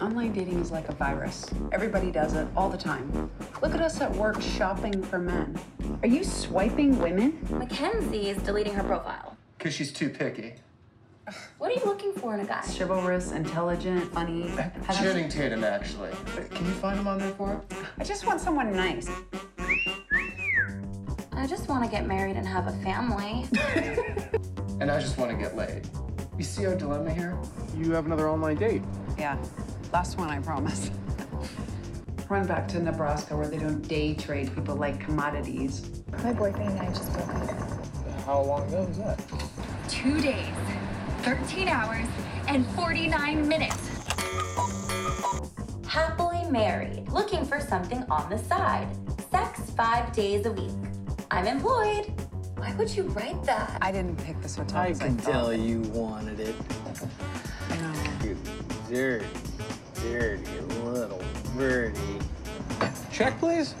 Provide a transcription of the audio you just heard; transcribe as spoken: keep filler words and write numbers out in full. Online dating is like a virus. Everybody does it all the time. Look at us at work shopping for men. Are you swiping women? Mackenzie is deleting her profile. Because she's too picky. What are you looking for in a guy? Chivalrous, intelligent, funny. Channing Tatum, actually. Can you find him on there for it? I just want someone nice. I just want to get married and have a family. And I just want to get laid. You see our dilemma here? You have another online date. Yeah, last one, I promise. Run back to Nebraska where they don't day trade people like commodities. My boyfriend and I just broke up. How long ago was that? Two days, thirteen hours, and forty-nine minutes. Happily married, looking for something on the side. Sex five days a week. I'm employed. Why would you write that? I didn't pick this hotel. I can I tell you wanted it. No. You dirty, dirty little birdie. Check, please.